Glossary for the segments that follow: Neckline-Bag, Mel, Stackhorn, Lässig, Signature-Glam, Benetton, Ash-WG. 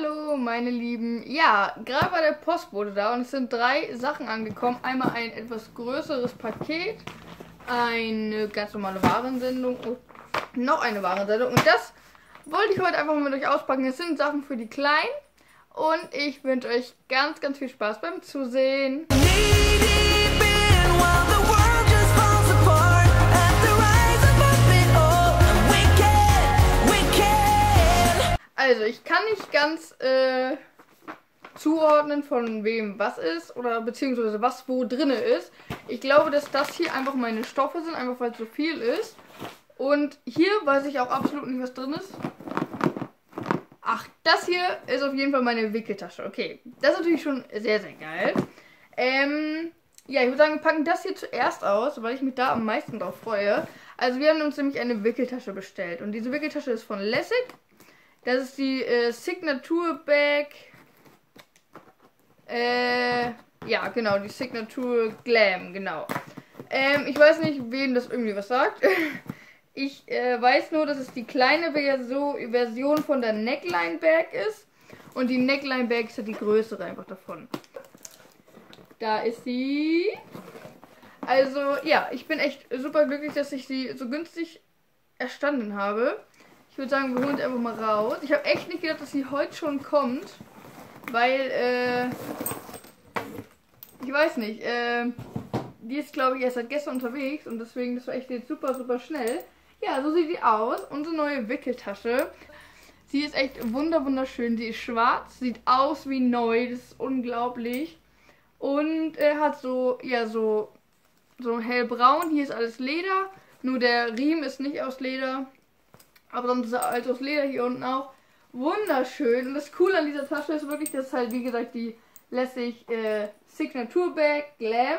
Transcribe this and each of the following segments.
Hallo meine Lieben, ja, gerade war der Postbote da und es sind drei Sachen angekommen. Einmal ein etwas größeres Paket, eine ganz normale Warensendung und noch eine Warensendung. Und das wollte ich heute einfach mal mit euch auspacken. Es sind Sachen für die Kleinen und ich wünsche euch ganz, ganz viel Spaß beim Zusehen. Also, ich kann nicht ganz zuordnen, von wem was ist oder beziehungsweise was wo drin ist. Ich glaube, dass das hier einfach meine Stoffe sind, einfach weil es so viel ist. Und hier weiß ich auch absolut nicht, was drin ist. Ach, das hier ist auf jeden Fall meine Wickeltasche. Okay, das ist natürlich schon sehr, sehr geil. Ja, ich würde sagen, wir packen das hier zuerst aus, weil ich mich da am meisten drauf freue. Also, wir haben uns nämlich eine Wickeltasche bestellt. Und diese Wickeltasche ist von Lässig. Das ist die Signature-Bag. Ja, genau, die Signature-Glam, genau. Ich weiß nicht, wem das irgendwie was sagt. Ich weiß nur, dass es die kleine Version von der Neckline-Bag ist. Und die Neckline-Bag ist ja die größere einfach davon. Da ist sie. Also, ja, ich bin echt super glücklich, dass ich sie so günstig erstanden habe. Ich würde sagen, wir holen es einfach mal raus. Ich habe echt nicht gedacht, dass sie heute schon kommt, weil, ich weiß nicht, die ist, glaube ich, erst seit gestern unterwegs und deswegen, das war echt jetzt super, super schnell. Ja, so sieht die aus, unsere neue Wickeltasche. Sie ist echt wunderschön, sie ist schwarz, sieht aus wie neu, das ist unglaublich. Und hat so, ja, so hellbraun, hier ist alles Leder, nur der Riemen ist nicht aus Leder. Aber sonst ist er halt aus Leder hier unten auch. Wunderschön. Und das Coole an dieser Tasche ist wirklich, dass halt, wie gesagt, die Lässig Signature Bag Glam.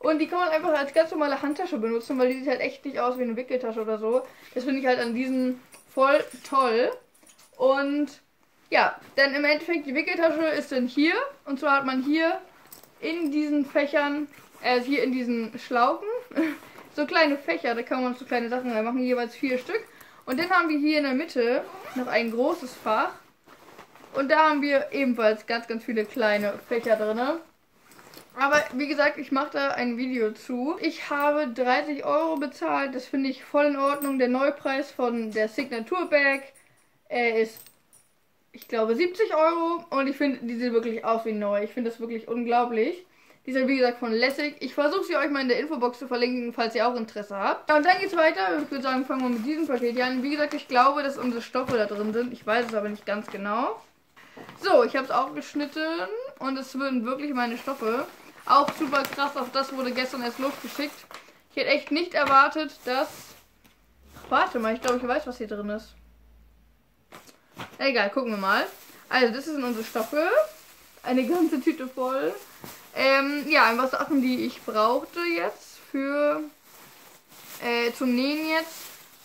Und die kann man einfach als ganz normale Handtasche benutzen, weil die sieht halt echt nicht aus wie eine Wickeltasche oder so. Das finde ich halt an diesen voll toll. Und ja, dann im Endeffekt, die Wickeltasche ist dann hier. Und zwar hat man hier in diesen Fächern, hier in diesen Schlaufen, so kleine Fächer. Da kann man so kleine Sachen reinmachen, jeweils 4 Stück. Und dann haben wir hier in der Mitte noch ein großes Fach. Und da haben wir ebenfalls ganz, ganz viele kleine Fächer drin. Aber wie gesagt, ich mache da ein Video zu. Ich habe 30 Euro bezahlt. Das finde ich voll in Ordnung. Der Neupreis von der Signature Bag ist, ich glaube, 70 Euro. Und ich finde, die sieht wirklich aus wie neu. Ich finde das wirklich unglaublich. Die sind, wie gesagt, von Lässig. Ich versuche sie euch mal in der Infobox zu verlinken, falls ihr auch Interesse habt. Ja, und dann geht's weiter. Ich würde sagen, fangen wir mit diesem Paket hier an. Wie gesagt, ich glaube, dass unsere Stoffe da drin sind. Ich weiß es aber nicht ganz genau. So, ich habe es aufgeschnitten. Und es sind wirklich meine Stoffe. Auch super krass. Auch das wurde gestern erst losgeschickt. Ich hätte echt nicht erwartet, dass... Warte mal, ich glaube, ich weiß, was hier drin ist. Egal, gucken wir mal. Also, das sind unsere Stoffe. Eine ganze Tüte voll. Ja, einfach Sachen, die ich brauchte jetzt für zum Nähen jetzt,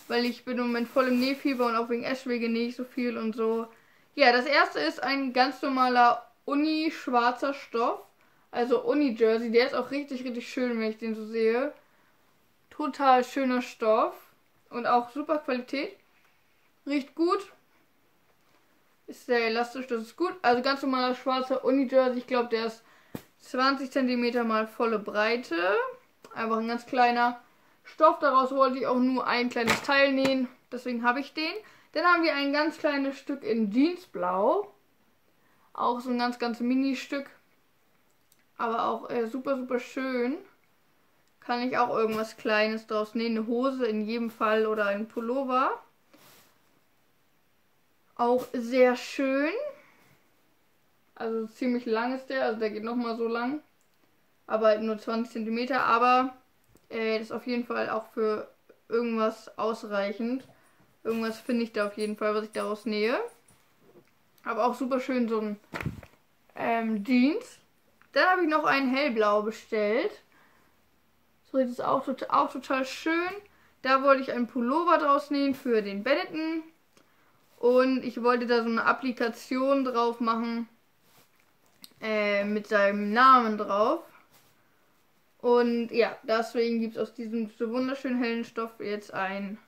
weil ich bin im Moment voll im Nähfieber und auch wegen Ash-WG nähe ich so viel und so. Ja, das erste ist ein ganz normaler Uni-schwarzer Stoff, also Uni-Jersey, der ist auch richtig, richtig schön, wenn ich den so sehe. Total schöner Stoff und auch super Qualität. Riecht gut. Ist sehr elastisch, das ist gut. Also ganz normaler schwarzer Uni-Jersey, ich glaube, der ist 20 cm mal volle Breite. Einfach ein ganz kleiner Stoff. Daraus wollte ich auch nur ein kleines Teil nähen. Deswegen habe ich den. Dann haben wir ein ganz kleines Stück in Jeansblau. Auch so ein ganz, ganz Mini-Stück. Aber auch super, super schön. Kann ich auch irgendwas Kleines draus nähen. Eine Hose in jedem Fall oder ein Pullover. Auch sehr schön. Also ziemlich lang ist der, also der geht nochmal so lang, aber halt nur 20 cm, aber das ist auf jeden Fall auch für irgendwas ausreichend. Irgendwas finde ich da auf jeden Fall, was ich daraus nähe. Aber auch super schön so ein Jeans. Dann habe ich noch einen hellblau bestellt. So sieht es auch total schön. Da wollte ich einen Pullover draus nähen für den Benetton. Und ich wollte da so eine Applikation drauf machen. Mit seinem Namen drauf. Und ja, deswegen gibt es aus diesem so wunderschönen hellen Stoff jetzt ein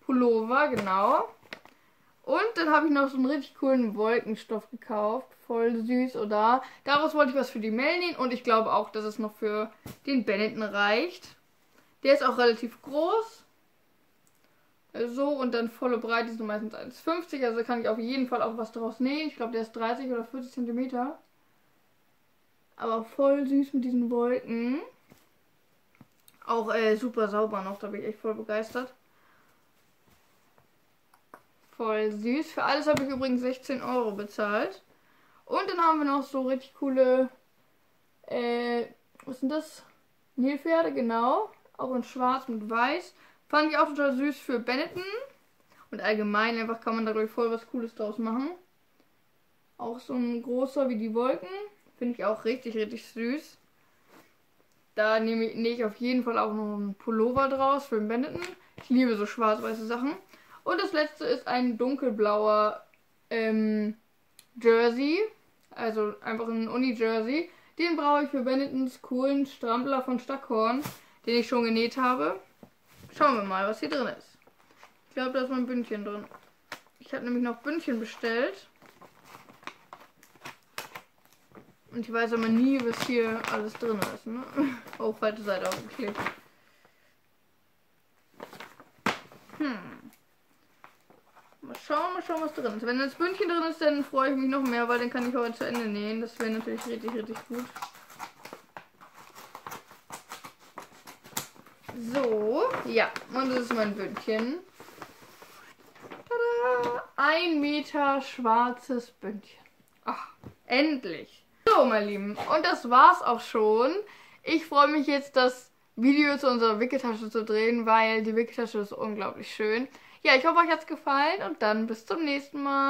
Pullover, genau. Und dann habe ich noch so einen richtig coolen Wolkenstoff gekauft. Voll süß, oder? Daraus wollte ich was für die Mel nähen. Und ich glaube auch, dass es noch für den Benetton reicht. Der ist auch relativ groß. So, und dann volle Breite ist meistens 1,50. Also kann ich auf jeden Fall auch was daraus nähen. Ich glaube, der ist 30 oder 40 cm. Aber voll süß mit diesen Wolken. Auch super sauber noch. Da bin ich echt voll begeistert. Voll süß. Für alles habe ich übrigens 16 € bezahlt. Und dann haben wir noch so richtig coole, was sind das? Nilpferde, genau. Auch in schwarz mit weiß. Fand ich auch total süß für Benetton. Und allgemein einfach kann man dadurch voll was Cooles draus machen. Auch so ein großer wie die Wolken. Finde ich auch richtig, richtig süß. Da nähe ich auf jeden Fall auch noch einen Pullover draus für den Benetton. Ich liebe so schwarz-weiße Sachen. Und das letzte ist ein dunkelblauer Jersey. Also einfach ein Uni-Jersey. Den brauche ich für Benettons coolen Strampler von Stackhorn, den ich schon genäht habe. Schauen wir mal, was hier drin ist. Ich glaube, da ist mein Bündchen drin. Ich habe nämlich noch Bündchen bestellt. Und ich weiß aber nie, was hier alles drin ist. Ne? Oh, falsche Seite aufgeklebt. Mal schauen, was drin ist. Wenn das Bündchen drin ist, dann freue ich mich noch mehr, weil dann kann ich heute zu Ende nähen. Das wäre natürlich richtig, richtig gut. So, ja. Und das ist mein Bündchen. Tada! 1 Meter schwarzes Bündchen. Ach, endlich. So, meine Lieben. Und das war's auch schon. Ich freue mich jetzt, das Video zu unserer Wickeltasche zu drehen, weil die Wickeltasche ist unglaublich schön. Ja, ich hoffe, euch hat's gefallen und dann bis zum nächsten Mal.